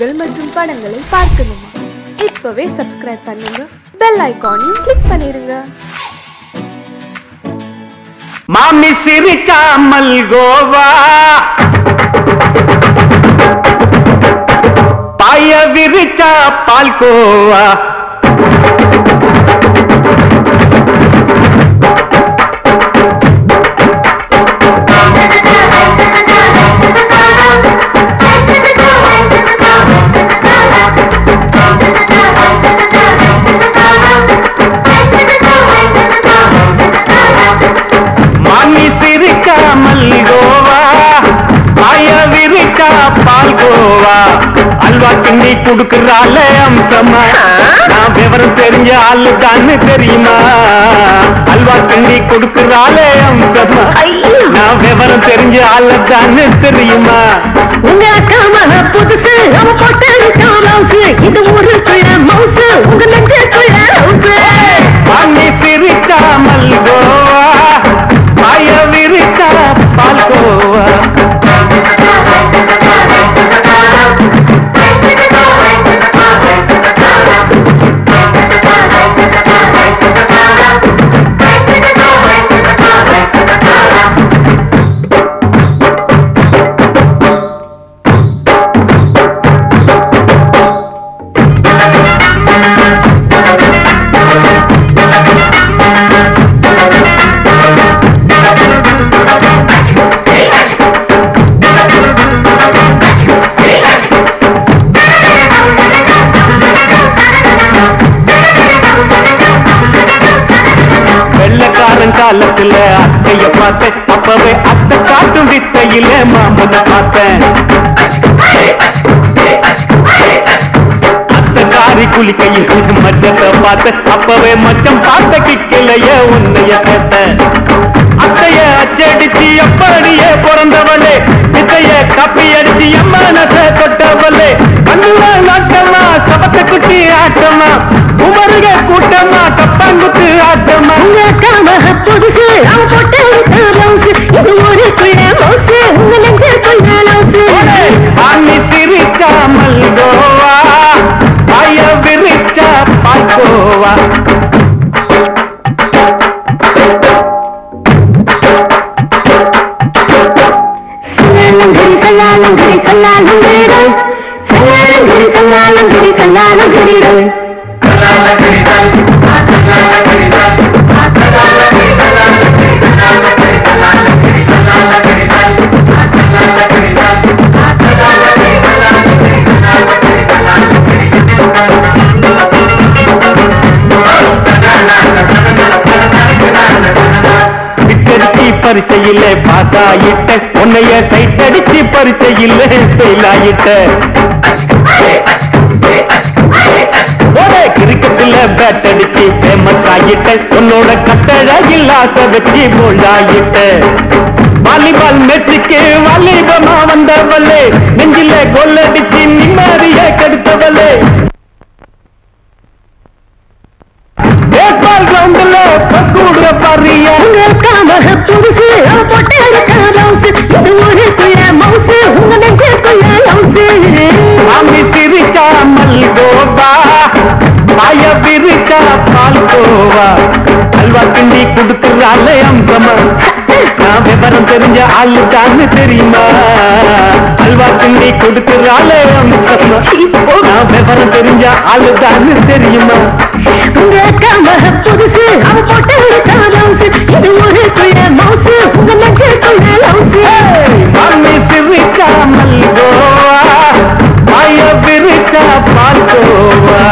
நிகழ்ச்சிகள் மற்றும் படங்களை பார்க்கணுமா? இப்பவே சப்ஸ்கிரைப் பண்ணுங்க, பெல் ஐகானையும் கிளிக் பண்ணிருங்க. மாமி சிரிக்காமல் கோவா பாய விரிச்சா பால்கோவா குடுக்குறாளே அம்சமா, நான் விவரம் தெரிஞ்ச ஆளு தான்னு தெரியுமா? அல்வா தண்ணி கொடுக்குறாளே அம்சமா, நான் விவரம் தெரிஞ்ச ஆளு தான்னு தெரியுமா? உங்க அக்காம புதுசு அவ போட்டு இது ஒரு துள மவுசு உங்க நெஞ்சு துள மவுசு. மாமி சிரிக்காமல் கோவா பாய விரிச்சா பால் கோவா. காலத்துல அத்தைய பார்த்தேன், அப்பவே அத்தை காட்டும் வித்தையில மாமனை பார்த்தேன். அத்தை காரி குளிக்கையில் மச்சத்தை பார்த்தேன், அப்பவே மச்சம் பார்த்த கிக்கலைய உன்னைய கேட்டேன். அத்தைய அச்சடிச்சு எப்படியே பிறந்தவளே, இத்தைய கப்பி அடிச்சு எம்மனத்தை தொட்டவளே, கண்ணுல நாட்டமா சபத்தை குட்டி ஆட்டமா உமருக கூட்டமா தப்பாங்குத்து ஆட்டமா. புதுசு அவ போட்டு மவுசு இது ஒரு துள மவுசு உங்க நெஞ்சு துள மவுசு. மாமி சிரிக்காமல் கோவா பாய விரிச்சா பால் கோவா. பரிச்சையில பாசாயிட்ட உன்னைய சைட்டடிச்சு பரிச்சையில செயலாயிட்ட. ஒரே கிரிக்கெட்ல பேட் அடிச்சு ஃபேமஸ் ஆகிட்ட, உன்னோட கட்டழகில் ஆசை வச்சு போலாயிட்ட. வாலிபால் மேட்சுக்கு வாலிபமா வந்தவளே, நெஞ்சில கொள்ளடிச்சு நிம்மதிய கெடுத்தவளே. பேஸ்பால் கிரவுண்ட்ல பக்கூடுற பாரியா புதுசு அவ போட்டு மவுசு இது ஒரு துள மவுசு உங்க நெஞ்சு துள மவுசு. மாமி சிரிக்காமல் கோவா பாய விரிச்சா பால் கோவா. அல்வா கிண்டி கொடுக்குறாளே அம்சமா, நான் விவரம் தெரிஞ்ச ஆளு தான்னு தெரியுமா? அல்வா கிண்டி கொடுக்குறாளே அம்சமா, நான் விவரம் தெரிஞ்ச ஆளு தான்னு தெரியுமா? உங்க அக்காம புதுசு அவ போட்டு மவுசு இது ஒரு துள மவுசு உங்க நெஞ்சு துள மவுசு. மாமி சிரிக்காமல் கோவா பாய விரிச்சா பால் கோவா.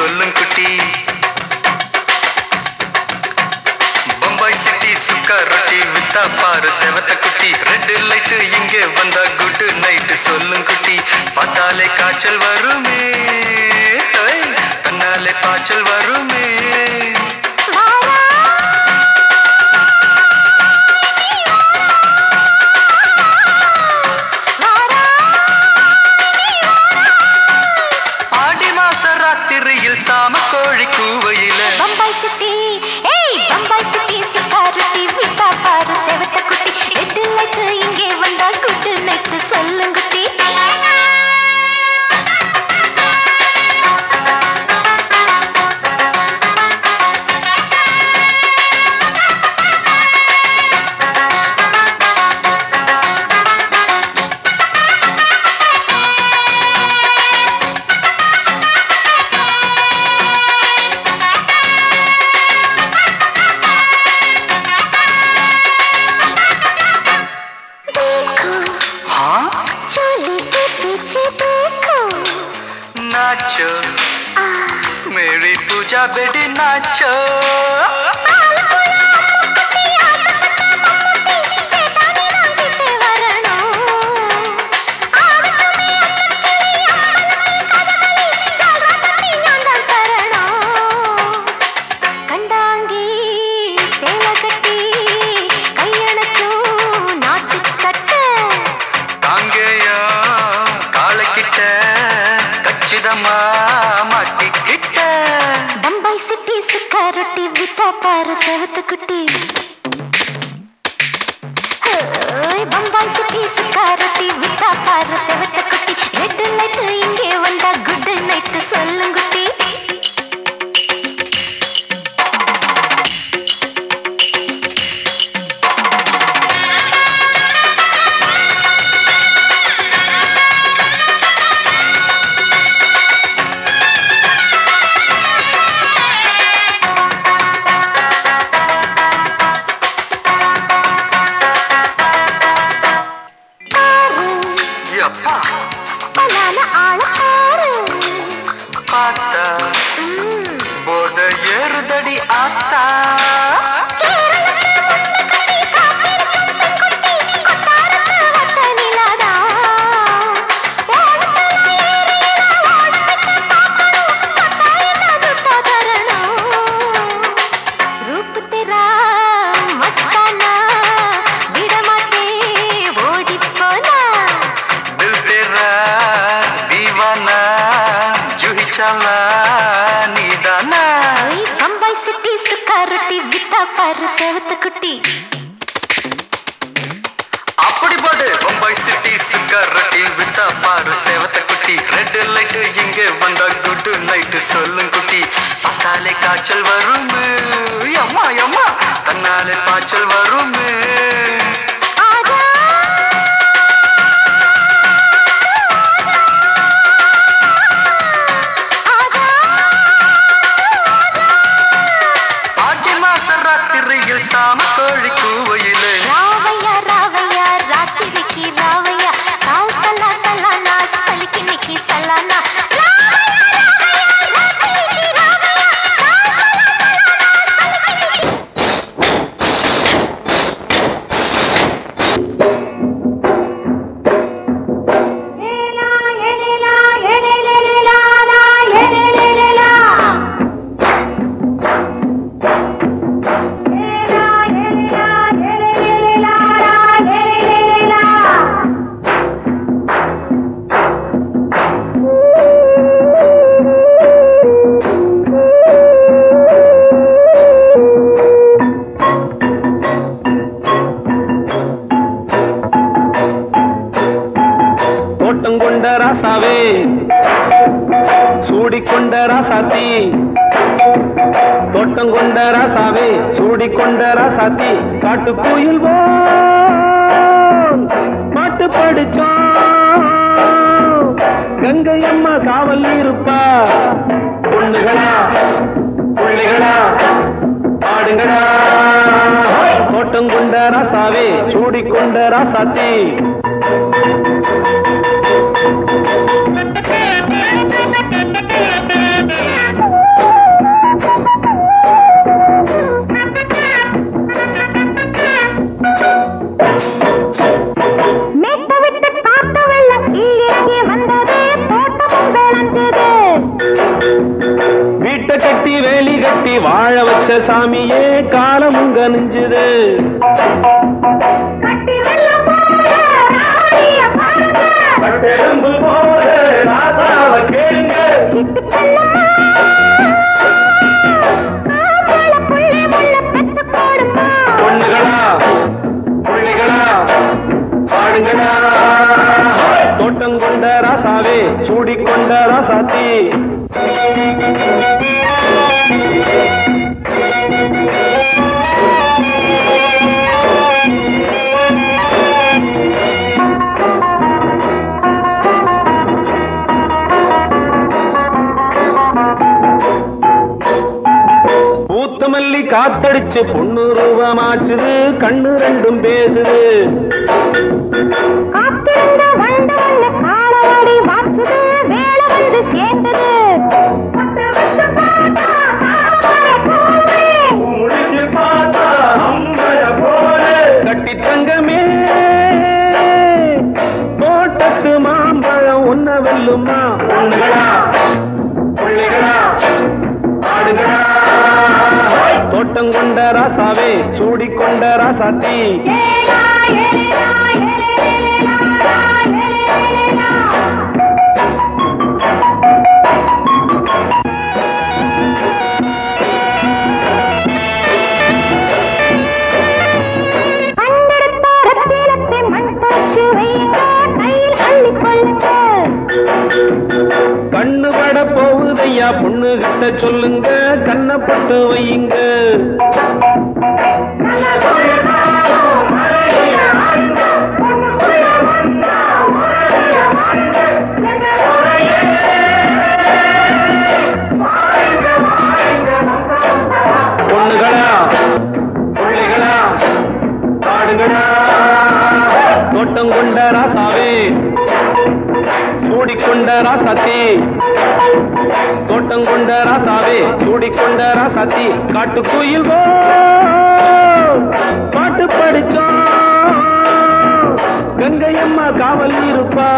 सोलंग कुटी बंबई सिटी सुका रोटी विता पार सेवत कुटी रेड लाइट इंगे वंदा गुड नाइट सोलंग कुटी पताले काचल वरुमे पन्नाले पाचल वरुमे मेरी पूजा बेटी नाचो बंबई सिटी सुखारती विता पार सेवत कुटी बंबई सिटी सुखारती विता पार सेवत कुटी रेड लाइट इंगे वंदा गुड नाइट सोलंगुटी बंबई सिटी सुखारती विता पार सेवत कुटी बंबई सिटी सुखारती विता पार सेवत कुटी रेड लाइट इंगे वंदा गुड नाइट सोलंग कुटी पताले काचल वरुमे यम्मा यम्मा तन्नाले पाचल वरुमे பச்சை சாமியே காலம் கனிஞ்சுது காத்தடிச்சு பொண்ணு ரூபமாச்சுது கண்ணு ரெண்டும் பேசுது சொல்லுங்க கண்ண பட்டு வையுங்க பொண்ணுகளா பிள்ளைகளா பாடுங்களா தோட்டம் கொண்ட ராசாவே கூடிக்கொண்ட ராசாத்தி கொண்ட ராசாவே சூடிக்கொண்ட ராசாத்தி காட்டு கோயில் பாட்டு படிச்சோம் கங்கையம்மா காவல் இருப்பா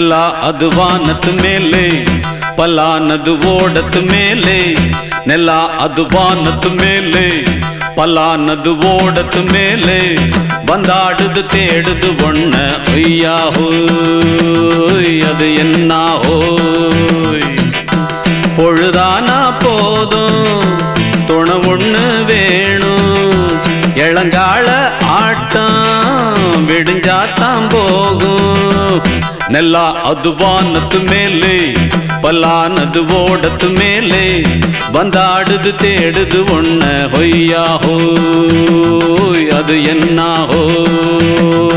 नला अदवानत मेले पला नद वोडत मेले नला अदवानत मेले पला नद वोडत मेले बंदाडद तेडद वन्न ओया होय अद एन्ना होय पोळदाना पोदुम तुण उन्न वेणुम एळंगाळ आट्टम विडिंजातां पोगुम नला अदवानत मेले पलानद वोडत मेले बंदाडद तेडद वन्न होया होय अद एन्ना होय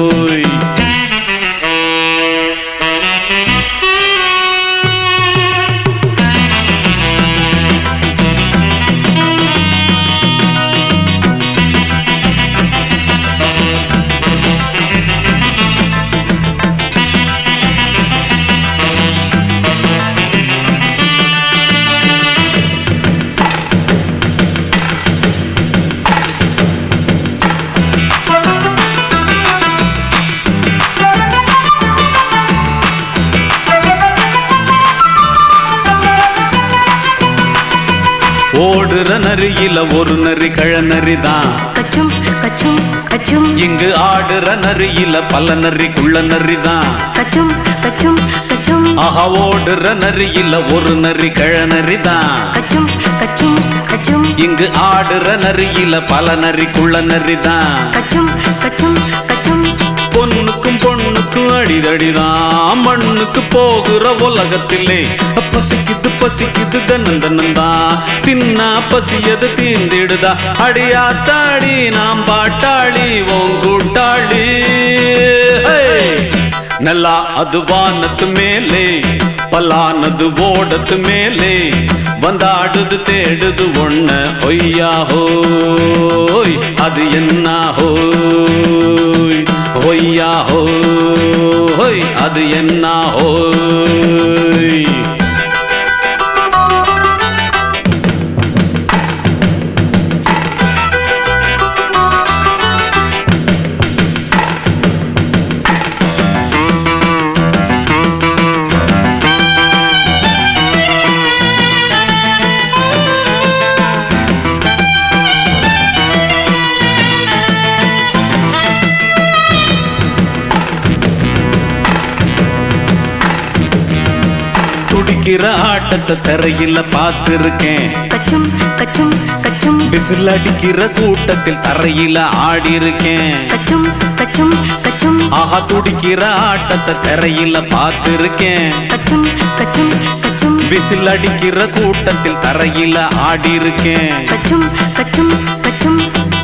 நரியில ஒரு நரி கழநரிதான் கச்சும் கச்சும் கச்சும் இங்கு ஆடுற நரியில பல நரி குள்ள நரிதான் கச்சும் கச்சும் கச்சும் ஆஹா ஓடுற நரியில ஒரு நரி கழநரிதான் கச்சும் கச்சும் கச்சும் இங்கு ஆடுற நரியில பல நரி குள்ள நரிதான் கச்சும் கச்சும் கச்சும் பொன்னுக்கும் பொண்ணுக்கும் அடிதடிதான் மண்ணுக்கு போகிற உலகத்திலே பசிக்குது பசிக்குது தன்னந்தனந்தா தின்னா பசியது தீந்திடுதா அடியாத்தாடி நாம் பாட்டாளி ஓங்கூட்டாளி नला अदवानत मेले पलानद ओडत मेले वंदाडद तेडद ओन्न होया होय अद एन्ना होय होया होय अद एन्ना होय आटते तरह पात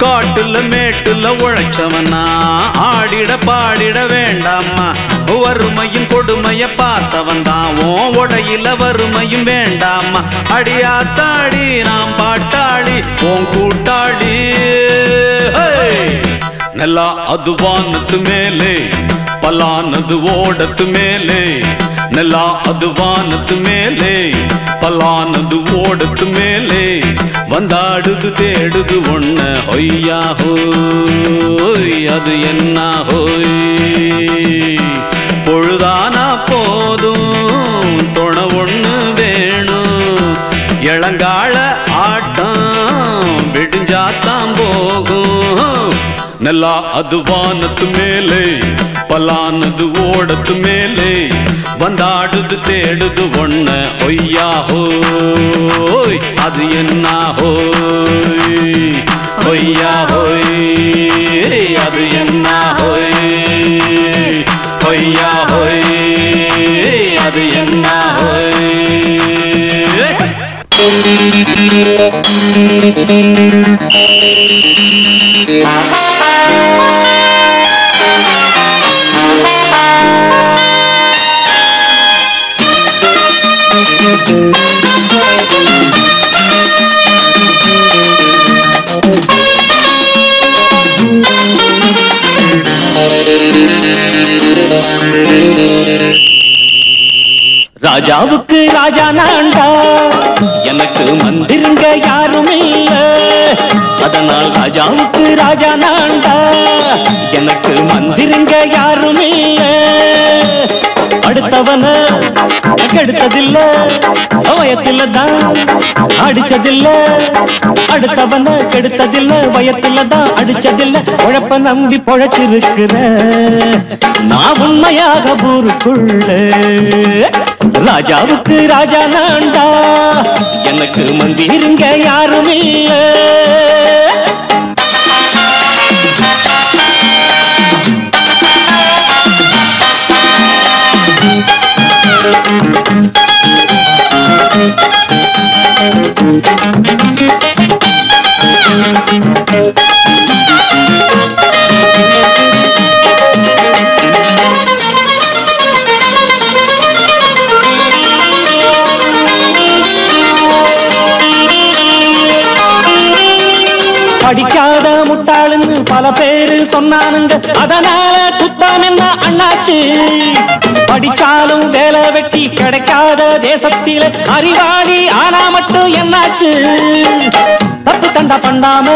காட்டுல மேட்டுல உழைச்சவனா ஆடிட பாடிட வேண்டாமா வறுமையும் கொடுமைய பார்த்தவன் தான் ஓ உடையில வறுமையும் வேண்டாமா அடியாத்தாடி நாம் பாட்டாளி ஓம் கூட்டாளி நல்லா அதுவானத்து மேலே பலானது ஓடத்து மேலே நல்லா அதுவானத்து மேலே பலானது ஓடத்து மேலே वंदाडुदु तेडुदु ओन्न होय्या होय अदु एन्ना होय पोळुदाना पोदुम तोण ओन्नु वेणुम एळंगाळ आट्टम विडिंजात्तां पोगुम नल्ला अदुवानत्तु मेले पलानदु ओडत्तु मेले वंदाडुदु तेडुदु ओन्न होय्या होय அது என்ன ஹோய் ஹொய்யா ஹோய் அது என்ன ஹோய் ஹொய்யா ஹோய் அது என்ன ஹோய் ராஜாவுக்கு ராஜா நான்டா எனக்கு மந்திரங்க யாரும் இல்ல அதனால் ராஜாவுக்கு ராஜா நான்டா எனக்கு மந்திரங்க யாரும் இல்ல அடுத்தவன கெடுத்ததில்ல வயத்தில் தான் அடிச்சதில்ல அடுத்தவன கெடுத்ததில்ல வயத்தில் தான் அடிச்சதில்ல உழைப்ப நம்பி பொழைச்சிருக்கிற நான் உண்மையாக ஊருக்குள்ள ராஜாவுக்கு ராஜா நான்டா எனக்கு மந்திரிங்க யாரும் இல்ல படிக்காத முட்டாளுன்னு பல பேரு சொன்னானுங்க அதனால குத்தம் என்ன அண்ணாச்சி படிச்சாலும் வேலை வெட்டி கிடைக்காத தேசத்தில அறிவாளி ஆனா மட்டும் என்னாச்சு தப்பு தண்டா பண்ணாம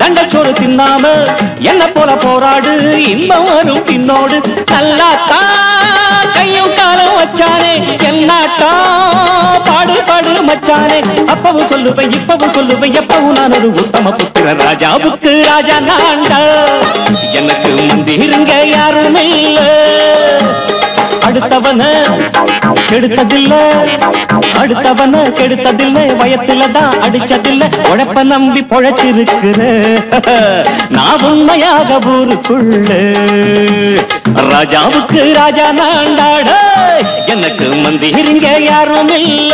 தண்டச்சோறு தின்னாம என்ன போல போராடு இன்பம் வரும் பின்னோடு நல்லாத்தா கையும் காலம் வச்சானே என்னாட்டா பாடு பாடு மச்சானே அப்பவும் சொல்லுவேன் இப்பவும் சொல்லுவேன் எப்பவும் நான் ஒரு உத்தம புத்திர ராஜாவுக்கு ராஜா நான்டா எனக்கு மந்திரிங்க யாரும் இல்லை அடுத்தவன கெடுத்ததில்ல அடுத்தவன கெடுத்ததில்ல வயத்துல தான் அடிச்சதில்ல உழைப்ப நம்பி பொழைச்சிருக்கிற நான் உண்மையாக ஊருக்குள்ள ராஜாவுக்கு ராஜா நாண்டாட எனக்கு மந்திரிங்க யாரும் இல்ல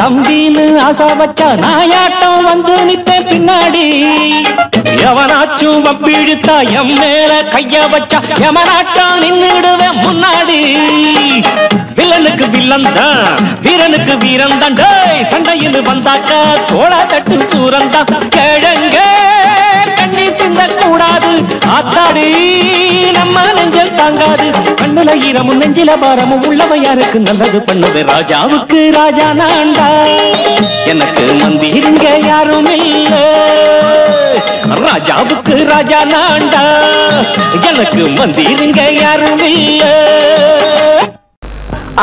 தம்பின்னு ஆசா வச்சா நாயாட்டம் வந்து நித்த பின்னாடி எவனாச்சும் வம்பிடுத்தா எம் மேல கைய வச்சா எவனாட்டம் நின்னுடுவேன் முன்னாடி வில்லனுக்கு வில்லன் தான் வீரனுக்கு வீரன் தான் சண்டையில் வந்தாக்கா தோளா தட்டு சூரன் தான் கேளுங்க கண்ணி தின்ன கூடாது ஆத்தாடி நம்ம நெஞ்சல் தாங்காது கண்ணுல ஈரமும் நெஞ்சில பாரமும் உள்ளவ யாருக்கு நல்லது பண்ணுது ராஜாவுக்கு ராஜா நான்டா எனக்கு மந்திரிங்க யாரும் இல்ல ராஜாவுக்கு ராஜா நான்டா எனக்கு மந்திரிங்க யாரும் இல்ல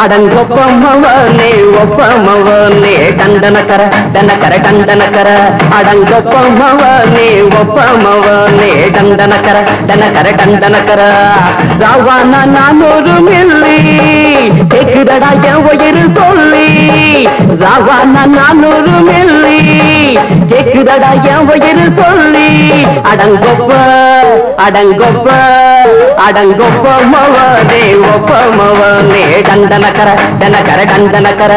அடங்கொப்பமவனே ஒப்பமவனே கண்டனகர தனகர கண்டனகர அடங்கொப்பமவனே ஒப்பமவனே கண்டனகர தனகர கண்டனகர ராவானா நான் ஒரு மில்லி கேக்குதடா என் உயிர் சொல்லி ராவானா நான் ஒரு மில்லி கேக்குதடா என் உயிர் சொல்லி அடங்கொப்ப அடங்கொப்ப அடங்கொப்பமவனே ஒப்பமவனே கண்டன கர தனகர கண்டனகர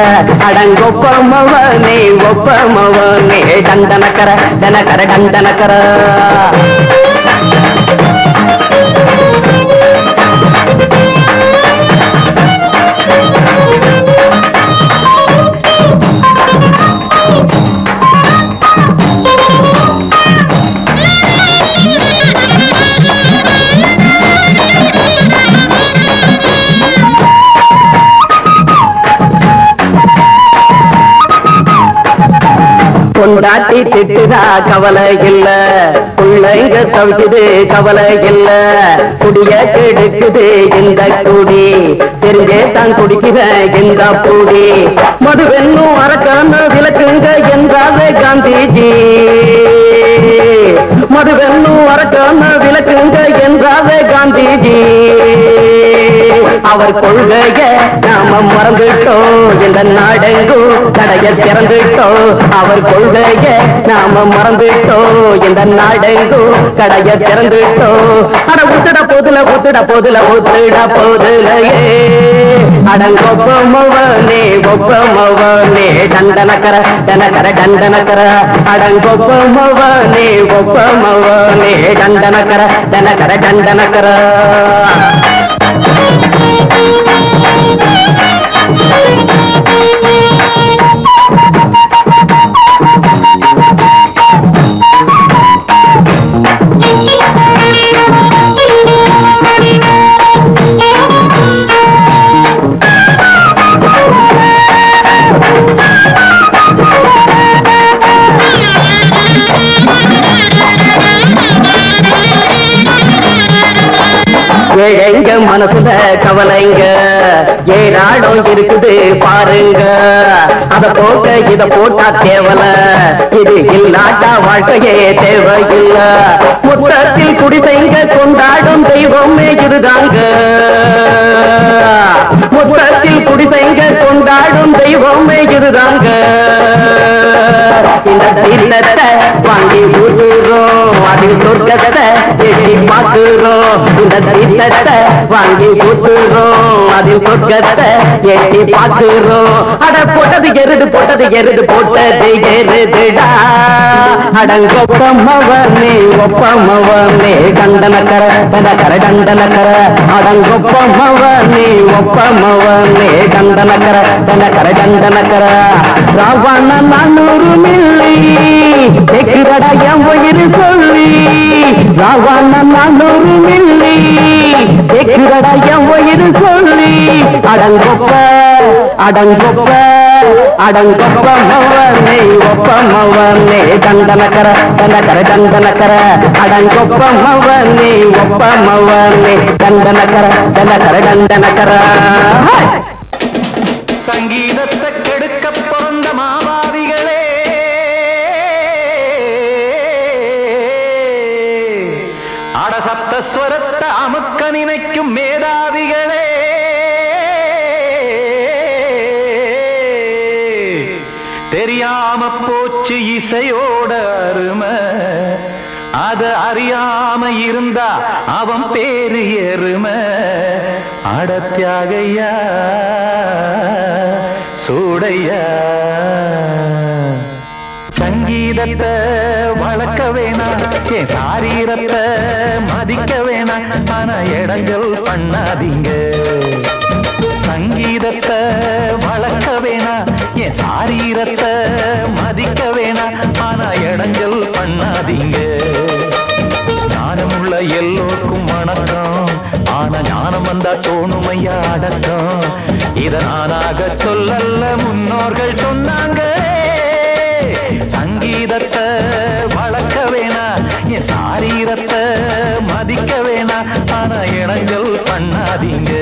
அடங்கொப்பமவனே ஒப்பமவனே கண்டனகர தனகர கண்டனகர கொண்டாட்டி திட்டுதா கவலை இல்ல பிள்ளைங்க தவிக்குது கவலை இல்ல குடிய கெடுக்குது இந்த குடி தெரிஞ்சே தான் குடிக்குவேன் இந்த பூடி மதுவென்னும் அரக்கான விளக்குங்க என்றாலே காந்திஜி மதுவென்னும் அரக்கான விளக்குங்க என்றாலே காந்திஜி அவர் கொள்கைய நாம மறந்துட்டோம் இந்த நாடெங்கும் கடைய திறந்துட்டோம் அவர் கொள்கைய நாம மறந்துட்டோம் இந்த நாடெங்கும் கடைய திறந்துட்டோம் அட உத்திட போதுல உத்திட போதுல உத்திட போதுலையே அடங்கொப்பமவனே ஒப்பமவனே கண்டனகர தனகர கண்டனகர அடங்கொப்பமவனே ஒப்பமவனே கண்டனகர தனகர கண்டனகர ஏழைங்க மனசுல கவலைங்க ஏழாடம் இருக்குது பாருங்க அத போட்ட இத போட்டா தேவல இது இல்லாட்டா வாழ்க்கையே தேவையில்ல மொத்தத்தில் குடிசைங்க கொண்டாடும் தெய்வமே இதுதாங்க மொத்தத்தில் குடிசைங்க கொண்டாடும் தெய்வமே இதுதாங்க இந்த தீர்த்தத்தை வாங்கி ஊதுறோம் அதில் சொர்க்கத்தை ಮಧುರೋ ಉದರಿತತೆ ವಾಂಗಿ ಕೂತರೋ ಅದು ಕೊಕ್ಕತೆ ಎಟ್ಟಿ ಪಾತರೋ ಅಡ ಪೊಟದು ಎರೆದು ಪೊಟದು ಎರೆದಡಾ ಅಡಂಗೊಪ್ಪಮ್ಮವನೇ ಗಂಡನ ಕರ ಅಡಂಗೊಪ್ಪಮ್ಮವನೇ ಒಪ್ಪಮ್ಮವನೇ ಗಂಡನ ಕರ ರಾವಣ ನಾನೂರು ಮಿಲ್ಲಿ ಎಕ್ಕಿರಡ ಎಂಬುಯಿರು ಸೊಲ್ಲಿ ರಾವಣ ನಾನೂರು ಮಿಲ್ಲಿ ಎಕ್ಕಿರಡ ಎಂಬುಯಿರು ಸೊಲ್ಲಿ ಅಡಂಗೊಪ್ಪ ಅಡಂಗೊಪ್ಪ ಮವನೇ ಒಪ್ಪ ಮವನೇ ಗಂಡನ ಕರ ಅಡಂಗೊಪ್ಪ ಮವನೇ ಒಪ್ಪ ಮವನೇ ಗಂಡನ ಕರ ಸಂಗೀತಕ್ಕೆ സ്വരത്തെ അമുക്ക നിനയ്ക്കും മേധാവികളെ തെരിയാമ പോച്ച് ഇസയോട് അരുമ് അത് അറിയാമ ഇരുന്ന അവൻ പേര് എരുമ് അടത്യാകയ്യ സൂടയ്യ சங்கீதத்தை வளர்க்க வேணாம் என் சாரீரத்தை மதிக்க வேணாம் ஆனா இடங்கள் பண்ணாதீங்க சங்கீதத்தை வளர்க்க வேணாம் என் சாரீரத்தை மதிக்க வேணாம் ஆனா இடங்கள் பண்ணாதீங்க ஞானமுள்ள எல்லோருக்கும் வணக்கம் ஆனா ஞானம் வந்தா தோணுமையா அடக்கம் இதை நானாக சொல்லல்ல முன்னோர்கள் சொன்னாங்க சங்கீதத்தை வளர்க்க வேணா என் சாரீரத்தை மதிக்க வேணா ஆனா இடங்கள் பண்ணாதீங்க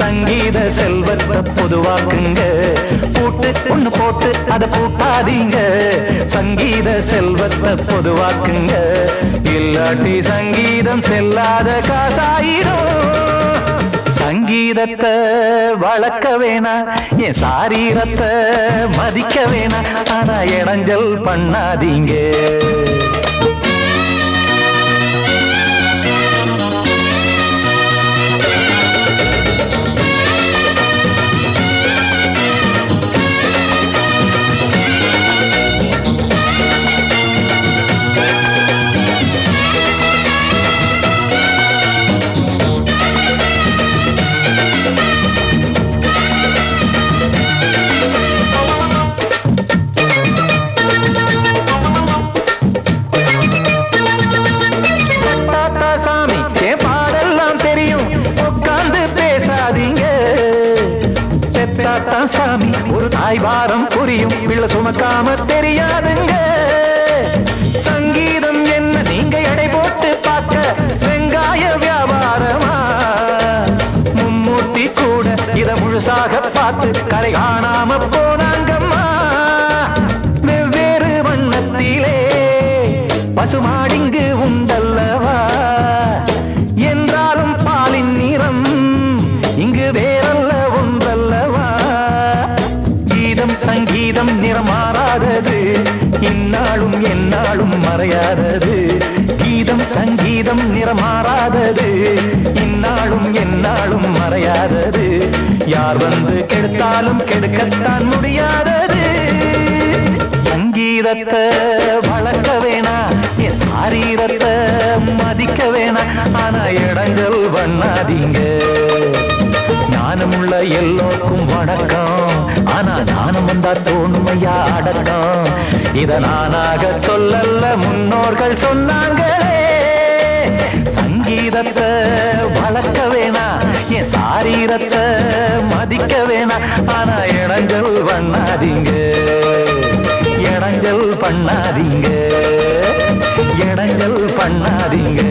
சங்கீத செல்வத்தை பொதுவாக்குங்க பூட்டு பொண்ணு போட்டு அதை பூட்டாதீங்க சங்கீத செல்வத்தை பொதுவாக்குங்க இல்லாட்டி சங்கீதம் செல்லாத காசாயிரும் சங்கீதத்தை வளர்க்க வேணா என் சாரீரத்தை மதிக்க வேணா ஆனா இடைஞ்சல் பண்ணாதீங்க வாரம் புரியும் பிள்ளை சுமக்காம தெரியாதுங்க சங்கீதம் என்ன நீங்க எடை போட்டு பார்க்க வெங்காய வியாபாரமா மும்மூர்த்தி கூட இதை முழுசாக பார்த்து கரை காணாம போனாங்கம்மா வெவ்வேறு வண்ணத்திலே பசுமாடிங்கு உண்டல்லவா என்றாலும் பாலின் நிறம் இங்கு வேறல்ல ஒன்றல்லவா சங்கீதம் நிறமாறாதது இந்நாளும் எந்நாளும் மறையாதது கீதம் சங்கீதம் நிறமாறாதது இந்நாளும் நாளும் மறையாதது, யார் வந்து கெடுத்தாலும் கெடுக்கத்தான் முடியாதது. சங்கீதத்தை வளர்க்க வேணா, என் சாரீரத்தை மதிக்க வேணா, ஆனா இடங்கள் பண்ணாதீங்க. ஞானமுள்ள எல்லோருக்கும் வணக்கம், ஆனா ஞானம் வந்தா தோணுமையா அடக்கம். இத நானாக சொல்லல்ல, முன்னோர்கள் சொன்னாங்களே. சங்கீதத்தை வளர்க்க வேணா, என் சாரீரத்தை மதிக்க வேணா, ஆனா இடங்கள் பண்ணாதீங்க, இடங்கள் பண்ணாதீங்க, இடங்கள் பண்ணாதீங்க.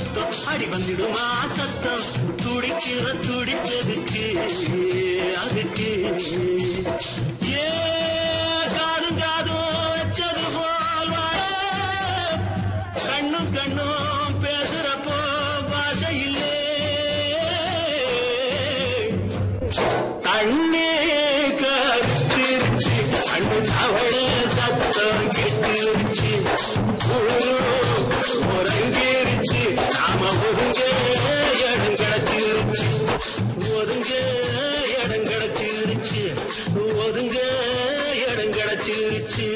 சொத்து அடி வந்திடுமா சத்தம் துடிக்கிற துடிப்பதுக்கு அதுக்கு ஏ காதும் காதோ வச்சது போல் கண்ணும் கண்ணும் பேசுறப்போ பாஷையிலே தண்ணே கத்திருச்சு அண்ணு அவளே சத்தம் கெட்டிருச்சு ஒருங்கிருச்சு நாம ஒருங்க இடம் கிடைச்சிருச்சு ஒருங்க இடம் கிடைச்சிருச்சு ஒருங்க இடம் கிடைச்சிருச்சு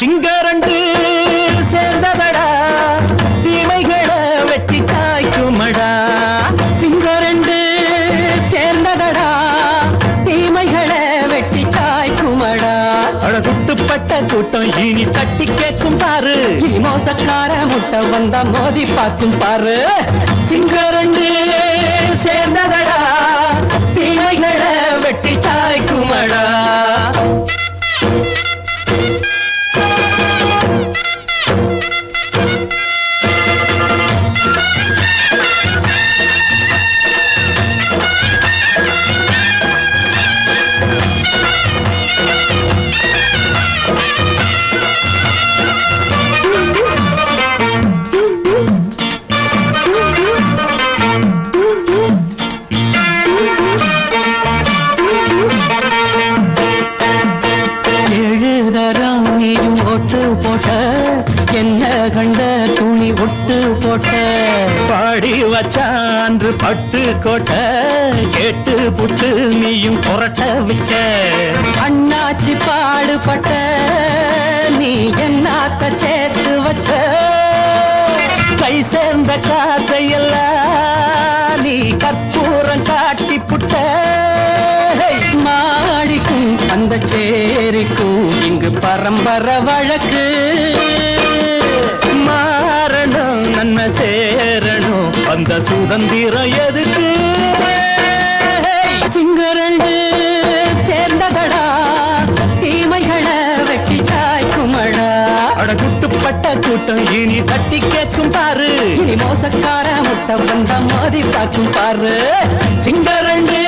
சிங்கரண்டு சேர்ந்ததடா தீமைகளை வெட்டி காய்க்குமடா சிங்கரண்டு சேர்ந்ததடா தீமைகளை வெட்டி காய்க்குமடா அழகுட்டுப்பட்ட கூட்டம் இனி தட்டி கேட்கும் பாரு இனி மோசக்கார முட்டை வந்தா மோதி பார்க்கும் பாரு சிங்கரண்டு சேர்ந்ததடா தீமைகளை வெட்டி காய்க்குமடா சான்று பட்டு கோட்டை கேட்டு புட்டு நீயும் புரட்ட விட்ட அண்ணாச்சி பாடுபட்ட நீ என்னாத்த சேர்த்து வச்ச கை சேர்ந்த காசையெல்லாம் நீ கற்பூரம் காட்டி புட்ட மாடிக்கும் அந்த சேரிக்கும் இங்கு பரம்பரை வழக்கு மாறணும் நன்ம சேரணும் அந்த சுதந்திரம் எதுக்கு சிங்கரண்டு சேர்ந்ததடா தீமைகளை வெட்டி காய்க்குமடா அடகுட்டுப்பட்ட கூட்டம் இனி தட்டி கேட்கும் பாரு இனி மோசக்கார முட்டை வந்த மோதி பார்க்கும் பாரு சிங்கரண்டு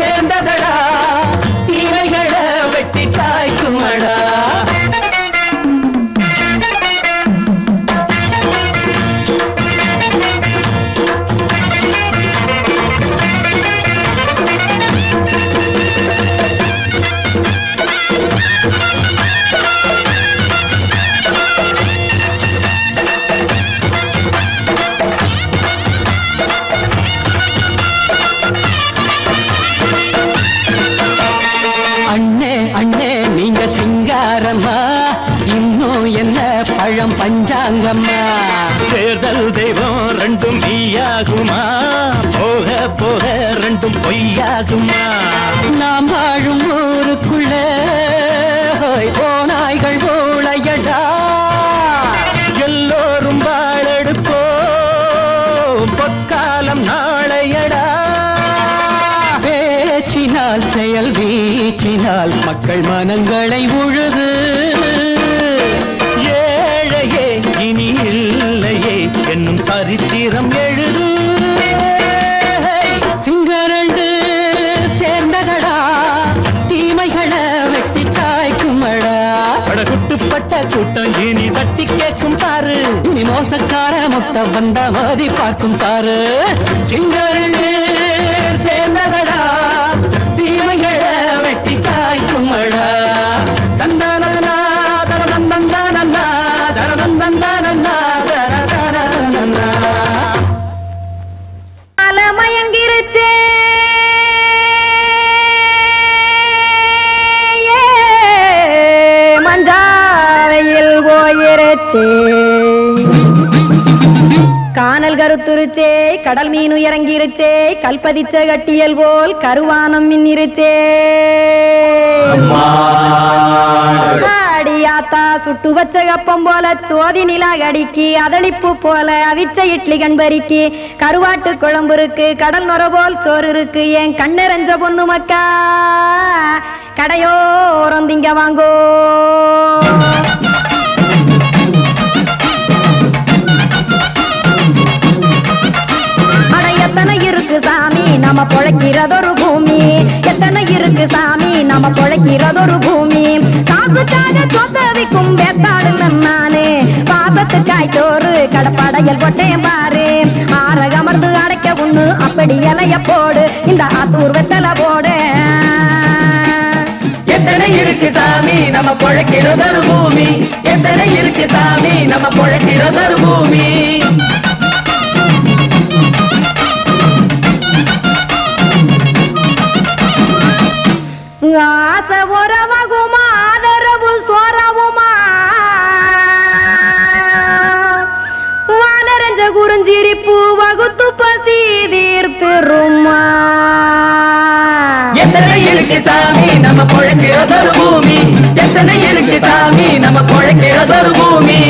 சேர்ந்ததடா தீமைகளை வெட்டி காய்க்குமடா இன்னும் என்ன பழம் பஞ்சாங்கம்மா தேர்தல் தெய்வம் ரெண்டும் நீயாகுமா போக போக ரெண்டும் பொய்யாகுமா நாம் வாழும் ஊருக்குள்ள போனாய்கள் போலையடா எல்லோரும் வாழெடுப்போம் பொற்காலம் நாளையடா பேச்சினால் செயல் வீச்சினால் மக்கள் மனங்களை உழுது ஏழையே இனி இல்லையே என்னும் சரித்திரம் எழுது சிங்கரண்டு சேர்ந்ததடா தீமைகளை வெட்டி சாய்க்குமடா அடகுட்டுப்பட்ட கூட்டம் இனி தட்டி கேட்கும் பாரு இனி மோசக்கார முட்டை வந்த மோதி பார்க்கும் பாரு சிங்கரண்டு சேர்ந்ததடா தீமைகளை வெட்டி காய்க்குமடா தந்தானா தர தந்தானா தர தந்தானா தர தரனா மயங்கிருச்சே மஞ்சாரையில் போயிருச்சே கானல் கருத்துருச்சே கடல் மீன் இறங்கிருச்சே கல்பதிச்ச கட்டியல் போல் கருவானம் மின்னிருச்சே ஆடியா தாத்தா சுட்டு வச்ச கப்பம் போல சோதி நிலாகடிக்கு அதளிப்பு போல அவிச்ச இட்லி கண்பறிக்கு கருவாட்டு குழம்பு இருக்கு கடல் நுர போல் சோறு இருக்கு என் கண்ணெறஞ்ச பொண்ணு மக்கா கடையோரம் திங்க வாங்கோ. எத்தனை இருக்கு சாமி நம்ம பொழைக்கிறதொரு பூமி, எத்தனை இருக்கு சாமி நம்ம பொழைக்கிறதொரு பூமி, காசுக்காக சொத்தவிக்கும் வேத்தாடு நானு பாசத்துக்காய் சோறு கடப்படையல் போட்டேன் பாரு, ஆற கமர்ந்து அடைக்க ஒண்ணு அப்படி இலைய போடு இந்த ஆத்தூர் வெத்தலை போடு. எத்தனை இருக்கு சாமி நம்ம பொழைக்கிறதொரு பூமி, எத்தனை இருக்கு சாமி நம்ம பொழைக்கிறதொரு பூமி, ஆசை உறவகுமா ஆதரவு சோரவுமா வானரஞ்ச குறிஞ்சிரிப்பு வகுத்து பசி தீர்த்துருமா. எத்தனை இருக்கு சாமி நம்ம பொழைக்கிறதொரு பூமி, எத்தனை இருக்கு சாமி நம்ம பொழைக்கிறதொரு பூமி,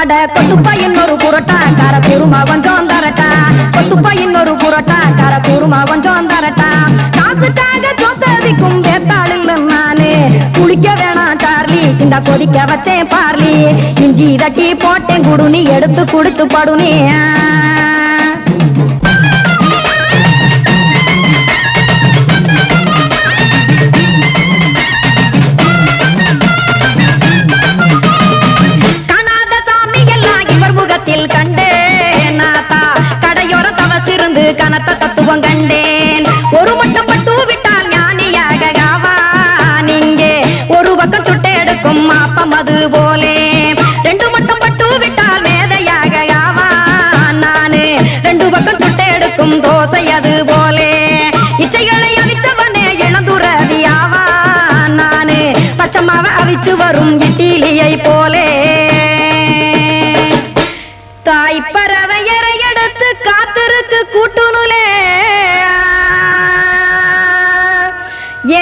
அட கொத்துப்பா இன்னொரு புரட்டா கார பெருமா கொஞ்சம் தரட்டா, கொத்துப்பா இன்னொரு புரட்டா கார பெருமா கொஞ்சம் தரட்டா, காசுக்காக சொத்ததிக்கும் வேத்தாளுங்க நானு குளிக்க வேணாம் சார்லி இந்த கொதிக்க வச்சேன் பார்லி இஞ்சி தட்டி போட்டேன் குடுனி எடுத்து குடிச்சு படுனி. கனத்த தத்துவம் கண்டேன் ஒரு மட்டும் பட்டு விட்டால் ஞானியாக ஆவான் இங்கே ஒரு பக்கம் சுட்டு எடுக்கும் மாப்பம் அது போலே, ரெண்டு மட்டும் பட்டு விட்டால் மேதையாக ஆவான் நானு ரெண்டு பக்கம் சுட்டு எடுக்கும் தோசை அது போலே, இச்சைகளை அவிச்சவனே இளந்துறவி ஆவான் நானு பச்சமாவை அவிச்சு வரும் இட்டிலியை போலே. தாய்ப்பறவையரை எடுத்து காத்திருக்கு கூட்டுனுலே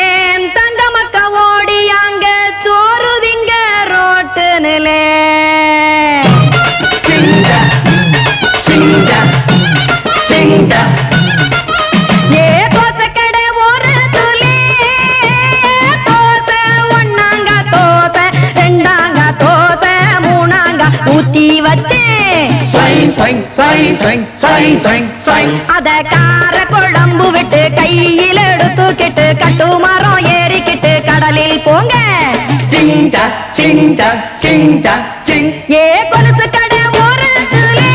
ஏன் தங்க மக்க ஓடி அங்க சோறுதிங்க ரோட்டுனுலே. அத கார குழம்பு விட்டு கையில் எடுத்துக்கிட்டு கட்டுமரம் ஏறிக்கிட்டு கடலில் போங்க ஏ கொலுசு கடை ஓரத்திலே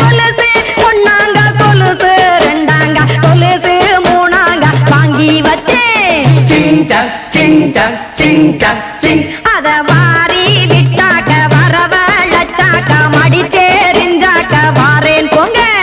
கொலுசு ஒன்னாங்க கொலுசு ரெண்டாங்க கொலுசு மூணாங்க வாங்கி வச்சே அத வாரி விட்டாக்க வரவ லட்சாக்க மடிச்சே வாரேன் போங்க